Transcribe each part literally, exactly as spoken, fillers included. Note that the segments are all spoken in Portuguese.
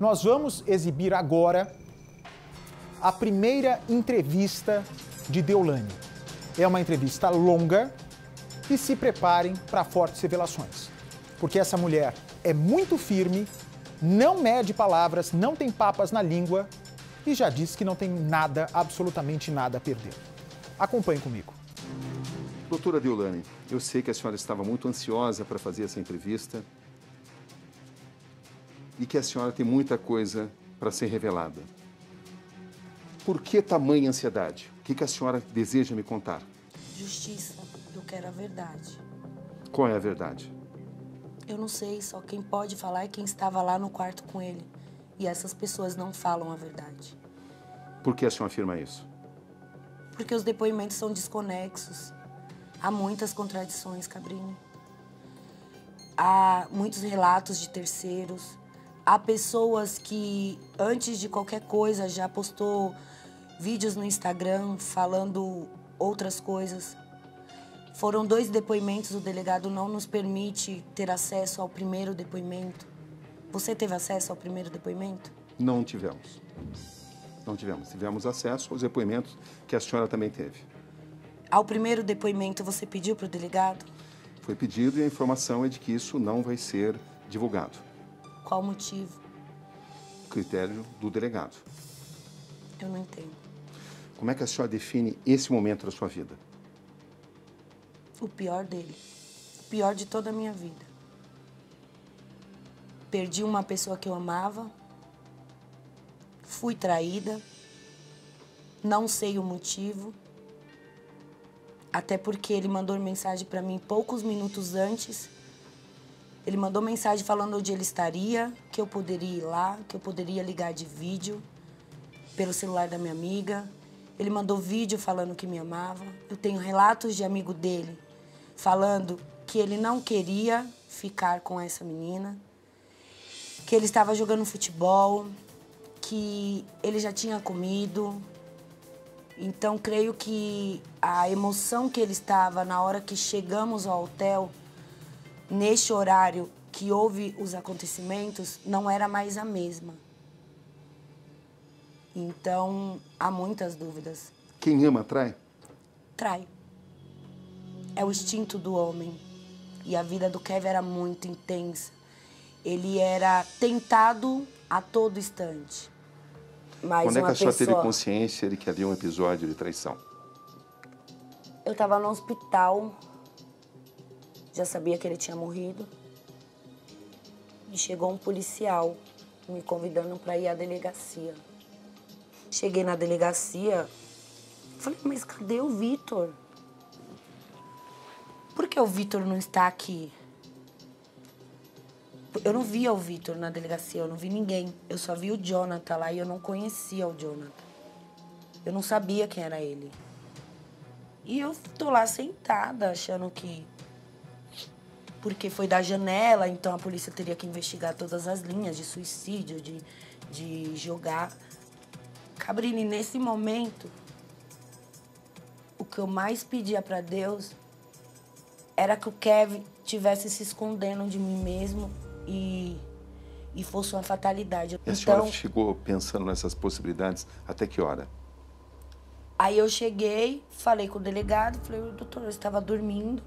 Nós vamos exibir agora a primeira entrevista de Deolane. É uma entrevista longa e se preparem para fortes revelações. Porque essa mulher é muito firme, não mede palavras, não tem papas na língua e já disse que não tem nada, absolutamente nada a perder. Acompanhe comigo. Doutora Deolane, eu sei que a senhora estava muito ansiosa para fazer essa entrevista e que a senhora tem muita coisa para ser revelada. Por que tamanha ansiedade? O que, que a senhora deseja me contar? Justiça, eu quero a verdade. Qual é a verdade? Eu não sei, só quem pode falar é quem estava lá no quarto com ele. E essas pessoas não falam a verdade. Por que a senhora afirma isso? Porque os depoimentos são desconexos. Há muitas contradições, Cabrini. Há muitos relatos de terceiros. Há pessoas que, antes de qualquer coisa, já postou vídeos no Instagram falando outras coisas. Foram dois depoimentos, o delegado não nos permite ter acesso ao primeiro depoimento. Você teve acesso ao primeiro depoimento? Não tivemos. Não tivemos. Tivemos acesso aos depoimentos que a senhora também teve. Ao primeiro depoimento, você pediu para o delegado? Foi pedido e a informação é de que isso não vai ser divulgado. Qual o motivo? Critério do delegado. Eu não entendo. Como é que a senhora define esse momento da sua vida? O pior dele. O pior de toda a minha vida. Perdi uma pessoa que eu amava. Fui traída. Não sei o motivo. Até porque ele mandou mensagem para mim poucos minutos antes. Ele mandou mensagem falando onde ele estaria, que eu poderia ir lá, que eu poderia ligar de vídeo pelo celular da minha amiga. Ele mandou vídeo falando que me amava. Eu tenho relatos de amigo dele falando que ele não queria ficar com essa menina, que ele estava jogando futebol, que ele já tinha comido. Então, creio que a emoção que ele estava na hora que chegamos ao hotel, neste horário que houve os acontecimentos, não era mais a mesma. Então, há muitas dúvidas. Quem ama, trai? Trai. É o instinto do homem. E a vida do Kevin era muito intensa. Ele era tentado a todo instante. Mais Quando é que a senhora pessoa... teve consciência de que havia um episódio de traição? Eu estava no hospital, já sabia que ele tinha morrido. E chegou um policial me convidando para ir à delegacia. Cheguei na delegacia, falei, mas cadê o Vitor? Por que o Vitor não está aqui? Eu não via o Vitor na delegacia, eu não vi ninguém. Eu só vi o Jonathan lá e eu não conhecia o Jonathan. Eu não sabia quem era ele. E eu tô lá sentada, achando que... Porque foi da janela, então a polícia teria que investigar todas as linhas de suicídio, de, de jogar. Cabrini, nesse momento, o que eu mais pedia pra Deus era que o Kevin estivesse se escondendo de mim mesmo. E, e fosse uma fatalidade. E a então, senhora chegou pensando nessas possibilidades até que hora? Aí eu cheguei, falei com o delegado, falei, doutor, eu estava dormindo.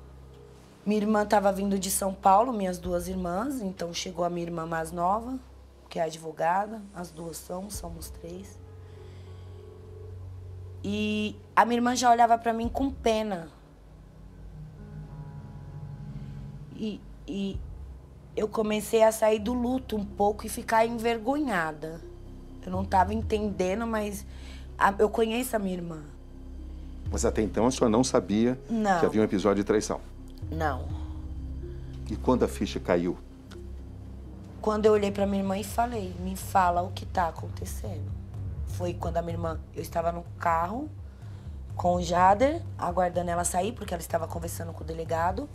Minha irmã estava vindo de São Paulo, minhas duas irmãs, então chegou a minha irmã mais nova, que é advogada, as duas são, somos três. E a minha irmã já olhava para mim com pena. E... e eu comecei a sair do luto um pouco e ficar envergonhada. Eu não estava entendendo, mas a, eu conheço a minha irmã. Mas até então a senhora não sabia não. que havia um episódio de traição? Não. E quando a ficha caiu? Quando eu olhei para minha irmã e falei, me fala o que está acontecendo. Foi quando a minha irmã, eu estava no carro com o Jader, aguardando ela sair, porque ela estava conversando com o delegado.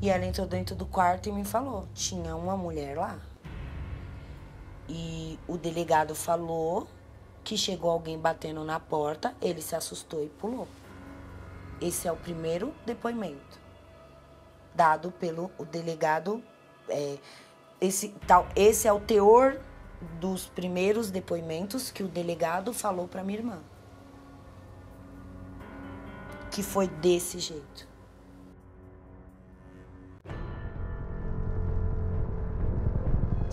E ela entrou dentro do quarto e me falou, tinha uma mulher lá. E o delegado falou que chegou alguém batendo na porta, ele se assustou e pulou. Esse é o primeiro depoimento dado pelo o delegado. É, esse, tal, esse é o teor dos primeiros depoimentos que o delegado falou para minha irmã. Que foi desse jeito.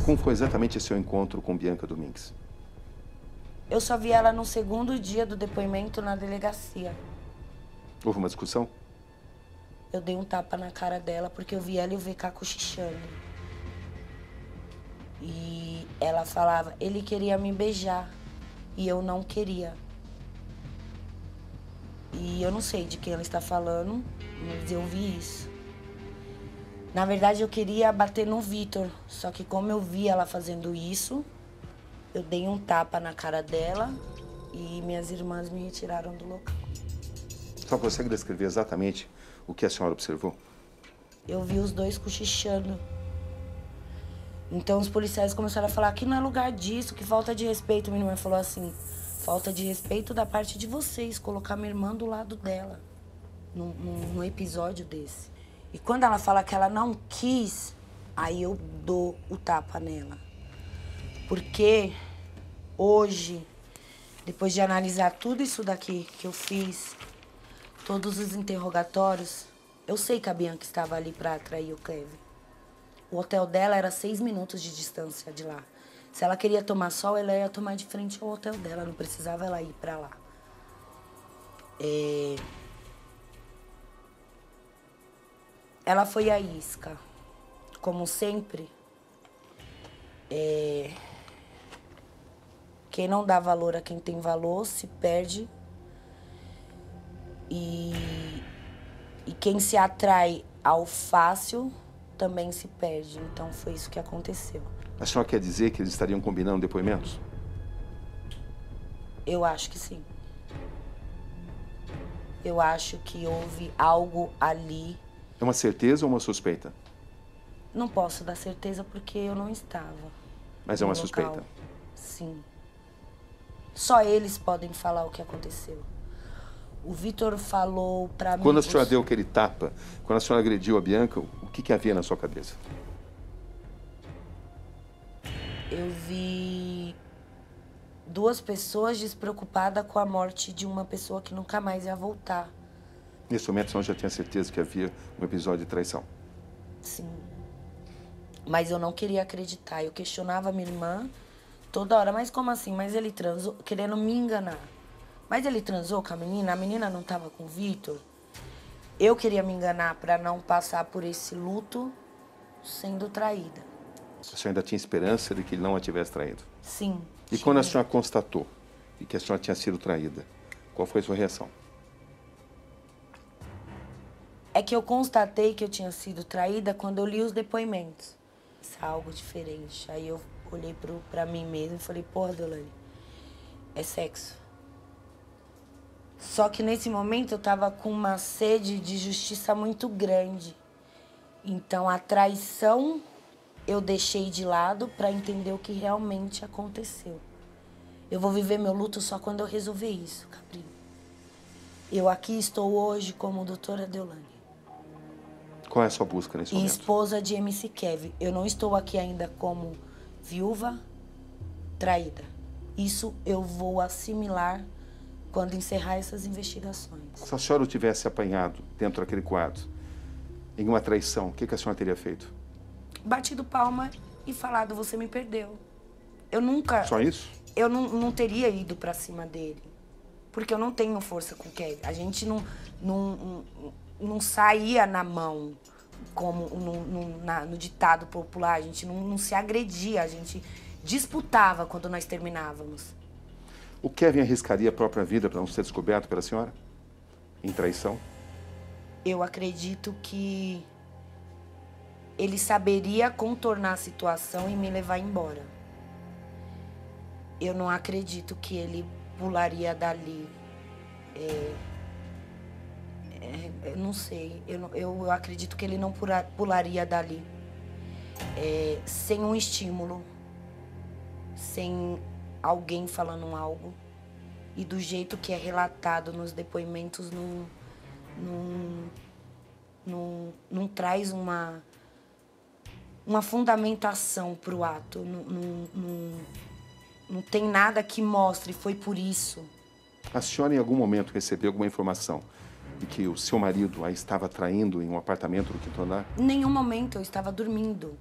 Como foi exatamente esse seu encontro com Bianca Domingues? Eu só vi ela no segundo dia do depoimento na delegacia. Houve uma discussão? Eu dei um tapa na cara dela porque eu vi ela e o V K cochichando. E ela falava, ele queria me beijar e eu não queria. E eu não sei de quem ela está falando, mas eu vi isso. Na verdade, eu queria bater no Vitor, só que como eu vi ela fazendo isso, eu dei um tapa na cara dela e minhas irmãs me retiraram do local. Só consegue descrever exatamente o que a senhora observou? Eu vi os dois cochichando. Então os policiais começaram a falar que não é lugar disso, que falta de respeito. Minha irmã falou assim, falta de respeito da parte de vocês, colocar minha irmã do lado dela, num, num episódio desse. E quando ela fala que ela não quis, aí eu dou o tapa nela. Porque hoje, depois de analisar tudo isso daqui que eu fiz, todos os interrogatórios, eu sei que a Bianca estava ali para atrair o Kevin. O hotel dela era seis minutos de distância de lá. Se ela queria tomar sol, ela ia tomar de frente ao hotel dela, não precisava ela ir para lá. É... Ela foi a isca, como sempre. É... Quem não dá valor a quem tem valor se perde. E... e quem se atrai ao fácil também se perde. Então foi isso que aconteceu. A senhora quer dizer que eles estariam combinando depoimentos? Eu acho que sim. Eu acho que houve algo ali. É uma certeza ou uma suspeita? Não posso dar certeza porque eu não estava. Mas é uma suspeita? Sim. Só eles podem falar o que aconteceu. O Vitor falou pra mim... Quando a senhora deu aquele tapa, quando a senhora agrediu a Bianca, o que que havia na sua cabeça? Eu vi duas pessoas despreocupadas com a morte de uma pessoa que nunca mais ia voltar. Nesse momento, a senhora já tinha certeza que havia um episódio de traição? Sim. Mas eu não queria acreditar. Eu questionava minha irmã toda hora. Mas como assim? Mas ele transou, querendo me enganar. Mas ele transou com a menina? A menina não estava com o Vitor? Eu queria me enganar para não passar por esse luto sendo traída. A senhora ainda tinha esperança de que ele não a tivesse traído? Sim. E quando a senhora constatou que a senhora tinha sido traída, qual foi a sua reação? É que eu constatei que eu tinha sido traída quando eu li os depoimentos. Isso é algo diferente. Aí eu olhei pro, pra mim mesma e falei, porra, Deolane, é sexo. Só que nesse momento eu tava com uma sede de justiça muito grande. Então a traição eu deixei de lado pra entender o que realmente aconteceu. Eu vou viver meu luto só quando eu resolver isso, Capri. Eu aqui estou hoje como doutora Deolane. Qual é a sua busca nesse momento? E esposa de M C Kevin. Eu não estou aqui ainda como viúva traída. Isso eu vou assimilar quando encerrar essas investigações. Se a senhora o tivesse apanhado dentro daquele quadro, em uma traição, o que a senhora teria feito? Batido palma e falado, você me perdeu. Eu nunca... Só isso? Eu não, não teria ido pra cima dele. Porque eu não tenho força com o Kevin. A gente não... não, não não saía na mão, como no, no, na, no ditado popular, a gente não, não se agredia, a gente disputava quando nós terminávamos. O Kevin arriscaria a própria vida para não ser descoberto pela senhora? Em traição? Eu acredito que ele saberia contornar a situação e me levar embora. Eu não acredito que ele pularia dali. É... Eu não sei, eu, eu acredito que ele não pularia dali, é, sem um estímulo, sem alguém falando algo, e do jeito que é relatado nos depoimentos, não, não, não, não traz uma, uma fundamentação para o ato. Não, não, não, não tem nada que mostre, foi por isso. A senhora em algum momento recebeu alguma informação de que o seu marido a estava traindo em um apartamento do Quinto Andar? Em nenhum momento, eu estava dormindo.